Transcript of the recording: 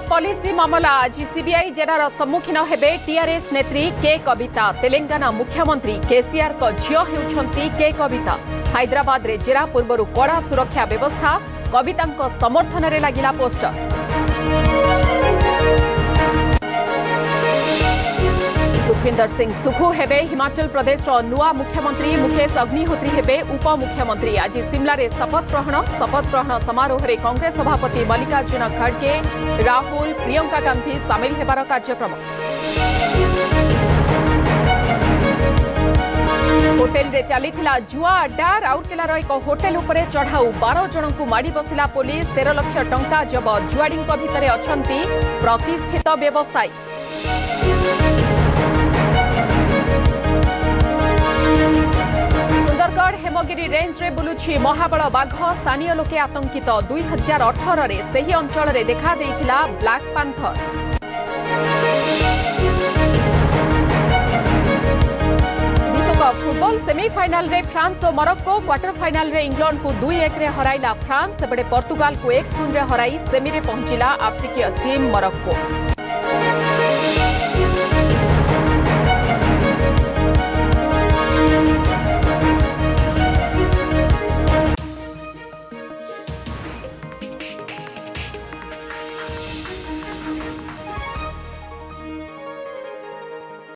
TRS policy मामला आज CBI जेरार सम्मुखीन हेबे टीआरएस नेत्री के कविता। तेलंगाना मुख्यमंत्री केसीआर को झियो हेउछंती के कविता। हैदराबाद रे जेरा पूर्वरु कड़ा सुरक्षा व्यवस्था। कवितांको समर्थन रे लागिला पोस्टर। सुखविंदर सिंह सुघु हेबे हिमाचल प्रदेश नुआ मुख्यमंत्री। मुकेश अग्निहोत्री हेबे उप मुख्यमंत्री। आज शिमला रे शपथ ग्रहण समारोह रे कांग्रेस सभापति मल्लिकार्जुन खड़गे, राहुल, प्रियंका गांधी सामिल हेबार कार्यक्रम। होटेल रे चलीथिला जुआ अड्डा। राउरकेलार एक होटेल उपरे चढ़ाऊ 12 जनकु माड़ी बसिला पुलिस। 13 लाख टंका जबत। जुआड़ींक भितरे अछंती प्रतिष्ठित व्यवसायी। सुंदरगढ़ हेमगिरी रेंज रे बुलुछि महाबल बाघ। स्थानीय लोके आतंकित। 2018 रे सही अंचल रे देखा देइथिला ब्लैक पेंथर। विश्वकप फुटबॉल सेमीफाइनल रे फ्रांस और मोरक्को। क्वार्टर फाइनल रे इंग्लैंड को 2-1 रे हराइला फ्रांस। सेबडे पोर्तुगाल को 1-0 रे हराई सेमी रे पहुंचिला आफ्रिकीय टीम मोरक्को।